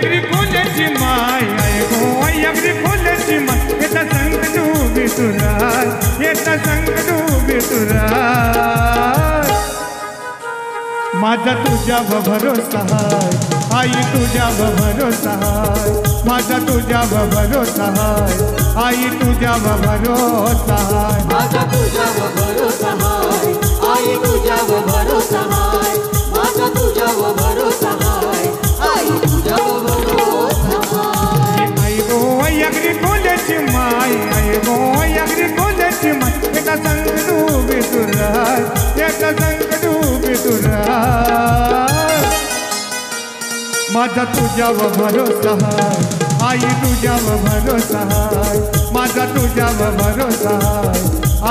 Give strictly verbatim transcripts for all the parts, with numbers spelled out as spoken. अग्नि फूल जिमाय हो अग्नि फूल जिमाय ये संग डूब सुराय ये संग डूब सुराय माझा तुझा भरोसा हाय आई तुझा भरोसा हाय माझा तुझा भरोसा हाय आई तुझा भरोसा हाय माझा तुझा भरोसा हाय आई तुझा भरोसा हाय माझा तुझा भरोसा हाय आई तुझा भरोसा हाय आई हो अग्नि फुलची माय आई हो अग्नि फुलची माय एका संग डूब सुराय एका संग डूब सुराय माझा तुझ्यावर भरोसा हाय आई तुझ्यावर भरोसा हाय माझा तुझ्यावर भरोसा हाय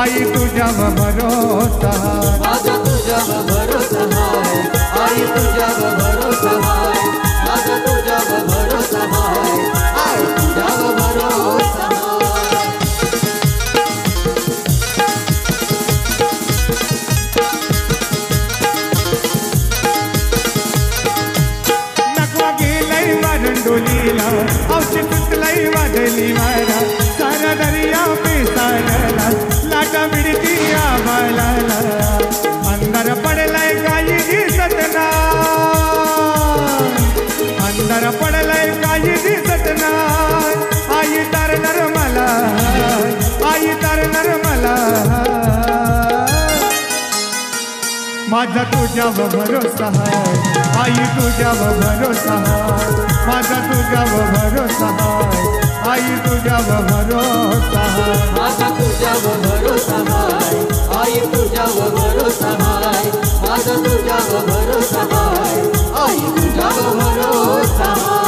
आई तुझ्यावर भरोसा हाय माझा तुझ्यावर भरोसा हाय आई तुझ्यावर भरोसा हाय माझा तुझ्यावर भरोसा हाय आई तुझ्यावर भरोसा सारा दरिया पे सारा लाटा मिड़ती आवाला अंदर पड़ला गाय जी सतना अंदर पड़ला गाय जी सतना आई तार नर्मला आई तार नर्मला माझा तुझ्यावर भरोसा हाय आई तुझ्यावर भरोसा हाय माझा तुझ्यावर भरोसा हाय आई तुझ्यावर भरोसा हाय माझा तुझ्यावर भरोसा हाय आई तुझ्यावर भरोसा हाय माझा तुझ्यावर भरोसा हाय आई तुझ्यावर भरोसा हाय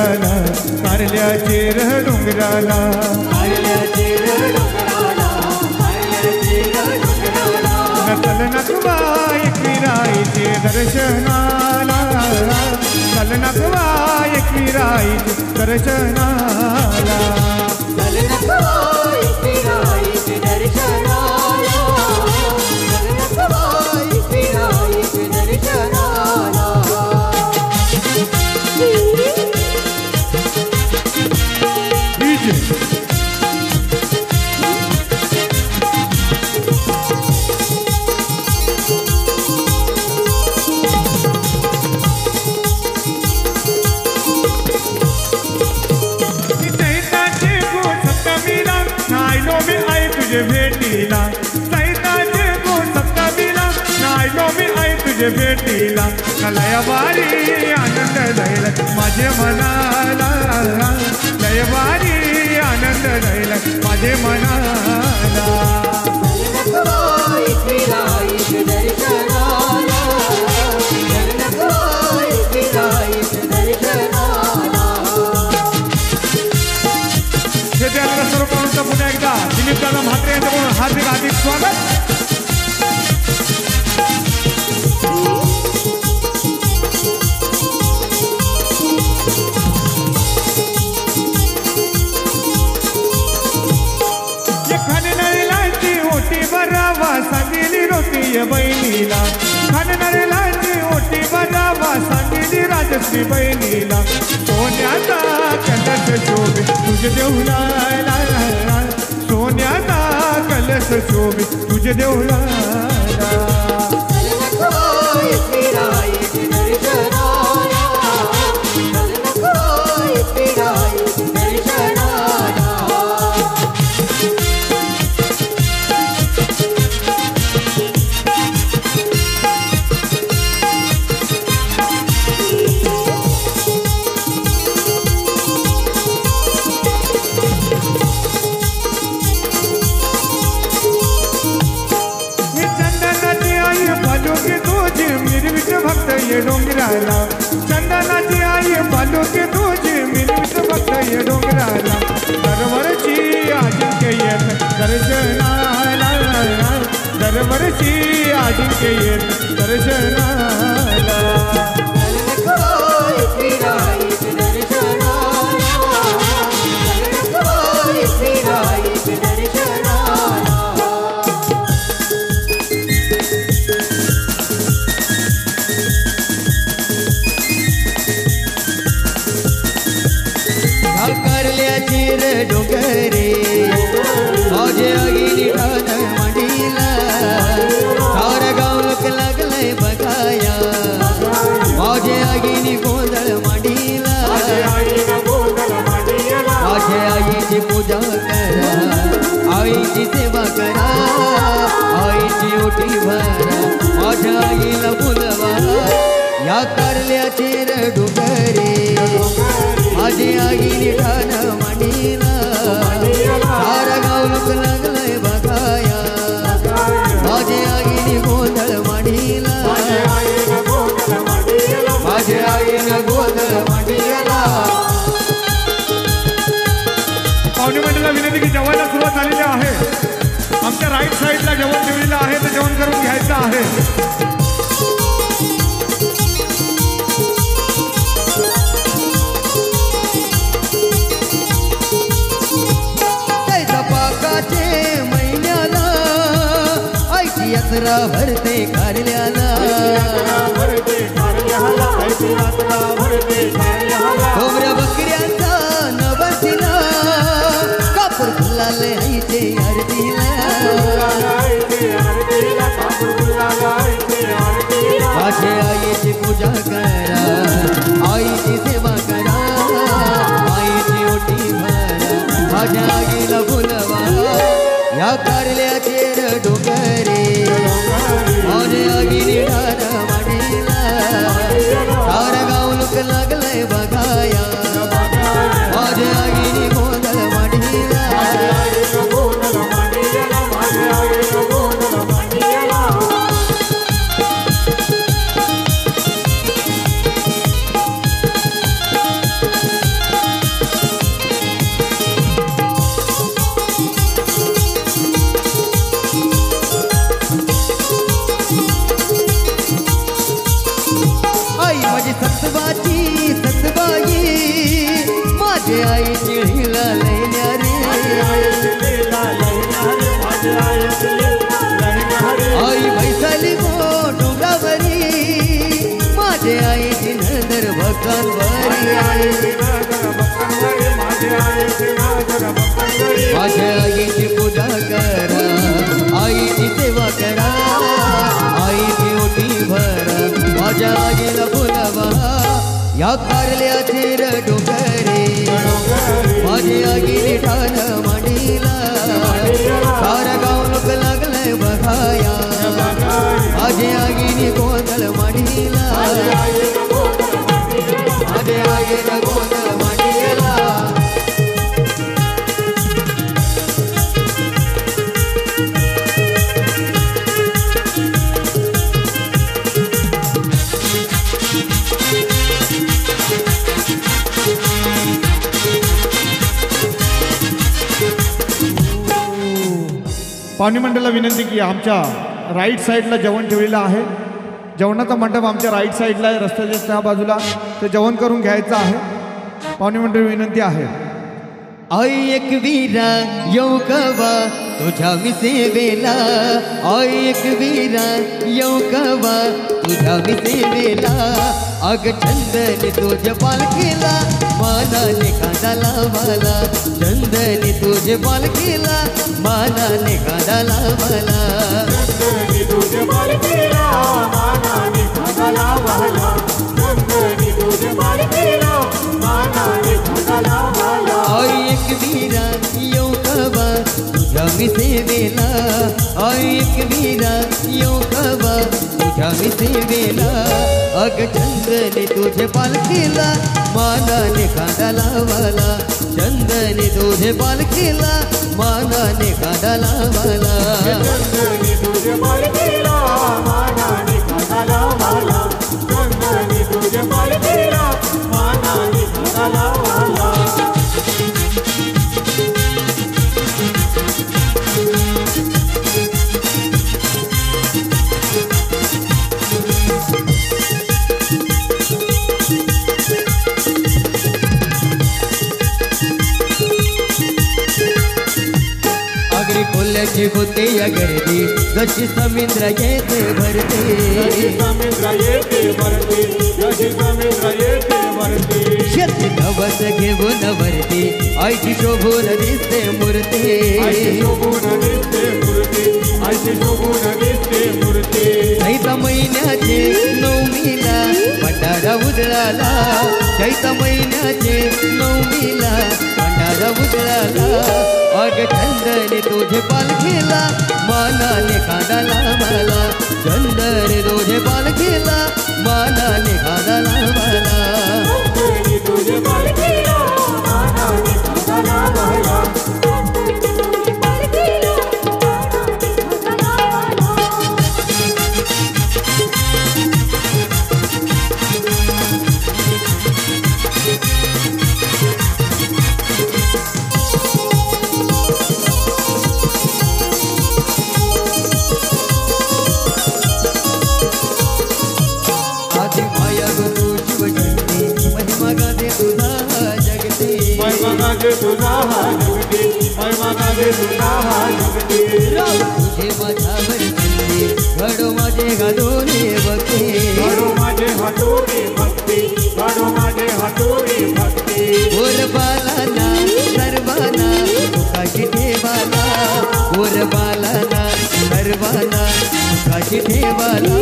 डोंगराला कारल्याचे रह डोंगराला कारल्याचे रह डोंगराला कारल्याचे रह डोंगराला नसल नखवा एकविराईचे दर्शनाला नसल नखवा एकविराईचे दर्शनाला नसल नखवा एकविराईचे दर्शनाला नसल नखवा एकविराईचे दर्शनाला भेटीला सैताचे गुण सत्ता दिला नायलो मी आई तुझे भेटीला लयवारी आनंद दैल माझे मनाला लयवारी आनंद दैल माझे मनाला पुनः एकदा दिलीप दादा म्हात्रे यांच्याकडून हार्दिक हार्दिक स्वागत. बहिणीला खानणाऱ्याची ओटी बजावा सांगितली राजश्री बहिणीला सोन्याचा कलश शोभे तुझ्या देवळाला सोन्याचा कलश शोभे तुझ्या देवळाला चंदनाची आई बालुके तुझे मिळवीत फक्त ये डोंगराला दरवर्षी अजिंक्य येत दर्शनाला दरवर्षी अजिंक्य येत दर्शनाला सेवा करा आईची ओटी भरा माझ्या आईला बोलवा या कारल्याचे डोंगरे माझी आईने ठाण मांडीला सारा गाव लोक लागलंय बघाया माझी आईने गोंधळ मांडीला माझ्या आईने गोंधळ मांडीला पाहुणेमंडळाला विनंती की जेवायला सुरुवात झालेली आहे. आमच्या राईट साईडला जेवण ठेवलेलं आहे तर जेवण करून घ्यायचं आहे. पाकाचे महिन्याला आईची यात्रा भरते कारल्याला डोंगऱ्या बकऱ्यांचा नवसिला फुलाले आईचे आरतीला माझ्या आईची पूजा करा आईची सेवा करा आईची ओटी भरा माझ्या आईला बोलवा या कारल्याचे डोंगरे माझ्या आईने ठाण मांडीला सारा गाव लोक लागलंय बघाया माझ्या आईने गोंधळ मांडीला माझ्या आईची पूजा करा, आईची सेवा करा, आईची ओटी भरा, माझ्या आईला बोलावा या कारल्याची रडोकरी माझी आईने ठाण मांडीला सारा गाव लोक लागले बघाया माझी आईने गोंधळ मांडीला माझी आईने गोंधळ मांडीला पाहुणीमंडळाला विनंती की आमच्या राईट साईडला जेवण ठेवलेलं आहे. जेवणाचा मंडप आमच्या राईट साईडला आहे, रस्त्याच्या त्या बाजूला ते जेवण करून घ्यायचं आहे. पाहुणीमंडळ विनंती आहे. आई एकवीरा येऊ कवा तुझ्या मी सेवेला, आई एकवीरा येऊ कवा तुझ्या मी सेवेला, अग चंदन तुझे पालखीला मानाने कांदा लावला, चंदन तुझे पालखीला मानाने कांदा लावला, चंदन तुझे पालखीला मानाने कांदा लावला, चंदन तुझे पालखीला मानाने कांदा लावला. आई एकवीरा येऊ कवा तुझ्या मी सेवेला, आई एकवीरा येऊ कवा तुझ्या मी सेवेला, अग चंदने तुझे पालखीला मानाने कांदा लावला, चंदने तुझे पालखीला मानाने कांदा लावला, चंदने तुझे पालखीला मानाने कांदा लावला, चंदने तुझे पालखीला मानाने कांदा लावला. कोल्याची होते या गर्दी जशी समुद्र येते भरते, जशी समुद्र येते भरते, जशी समुद्र येते भरते, शेत गवस घेऊन भरते आईची शोभून दिसते मूर्ती, आईची शोभून दिसते मूर्ती, आईची शोभून दिसते मूर्ती. चैत महिन्याचे नवमीला भंडारा उधळाला, चैत महिन्याचे नवमीला भंडारा उधळाला, अग चंदन तुझे पालखीला मानाने कांदा लावला, चंदन तुझे पालखीला मानाने कांदा लावला, चंदन तुझे पालखीला मानाने कांदा लावला, चंदन तुझे पालखीला मानाने कांदा लावला. तुझे माझ्या भरती घडो माझे हातोने भक्ती, घडो माझे हातोने भक्ती, घडो माझे हातोने भक्ती, गोरबालाना सर्वाना तुकाची ठेवाला, गोरबालाना सर्वाना तुकाची ठेवाला,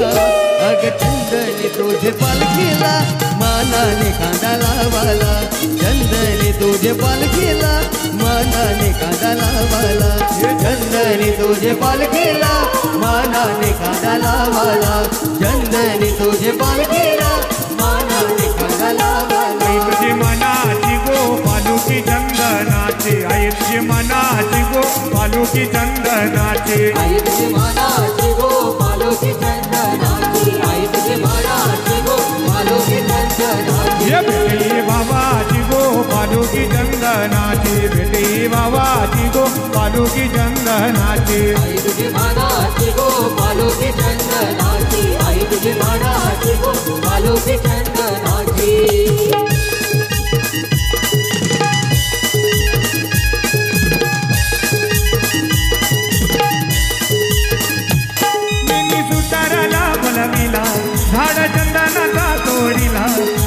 अग चंदन तुझे पालखीला मानाने कांदा लावला, चंदन तुझे पालखीला मानाने कांदा लावला, चंदन तुझे पालखीला मानाने कांदा लावला, चंदन तुझे पालखीला मानाने कांदा लावला. तुझी मनाची गो पालुकी चंदनाचे, आई तुझी मनाची गो पालुकी चंदनाचे, आई तुझी मनाची गो पालुकी चंदनाचे, आई तुझी मनाची गो पालुकी चंदनाचे, बाबाची गो पालुकी चंदनाचे, भेटे बाबाची गो पालुकी चंदनाचे, आई तुझी मनाची गो पालुकी चंदनाचे, आई तुझी मनाची गो पालुकी चंदनाचे.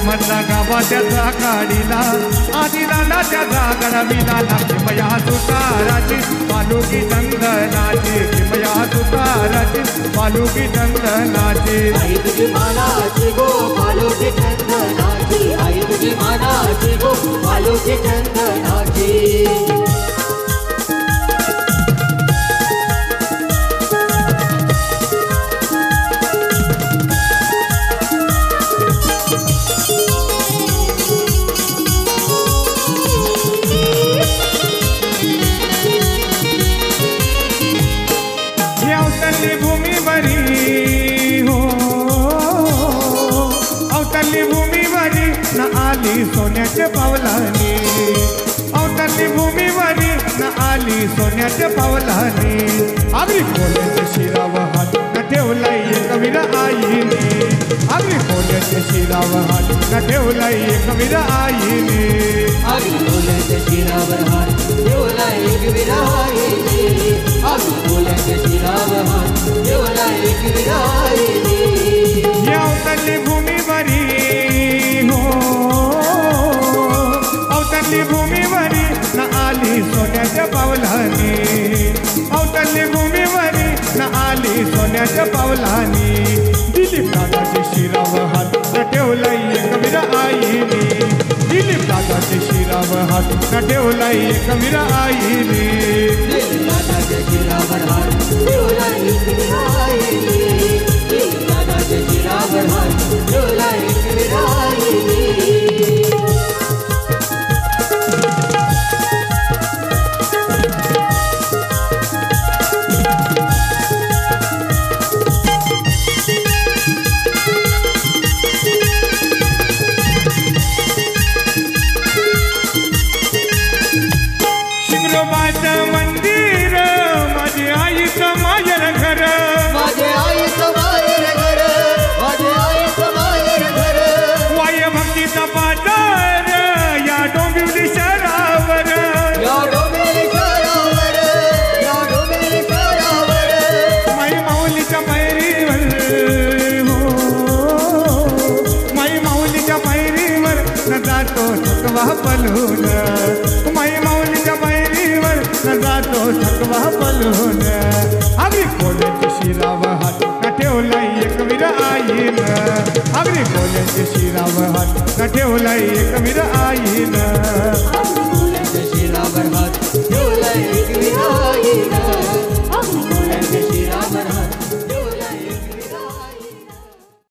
मधला गावा त्याचा काढिला आदिनाना त्याचा गडविला भीमया तुकाराची मालुकी नंदनाची भीमया तुकाराची मालुकी नंदनाची आई तुझी मानाची गो मालुकी नंदनाची आई तुझी मानाची गो मालुकी नंदनाची सोन्याच्या पावलाने अवतरली भूमीवरी न आली सोन्याच्या पावलाने आम्ही कोल्याच्या शिरावर हात न ठेवलाय एकवीरा आईने आम्ही कोल्याच्या शिरावर हात न ठेवलाय एकवीरा आईने आम्ही कोल्याच्या शिरावर हात ठेवलाय एकवीरा आईने आम्ही कोल्याच्या शिरावर हात ठेवलाय एकवीरा आईने या अवतरली भूमीवरी भूमीवरी न आली सोन्याच्या पावलाने अवतरली भूमीवरी न आली सोन्याच्या पावलाने दिली प्राणाची शिरावर हात न ठेवलाय एकवीरा आईने दिली प्राणाची शिरावर हात न ठेवलाय एकवीरा आईने दिली प्राणाची शिरावर हात ठेवलाय एकवीरा आईने दिली प्राणाची शिरावर हात ठेवलाय एकवीरा आईने माई माऊलीच्या पायरीवर न जातो थकवा पलून आम्ही कोल्याच्या शिरावर हात न ठेवलाय एकवीरा आईन आम्ही कोल्याच्या शिरावर हात न ठेवलाय एकवीरा आईन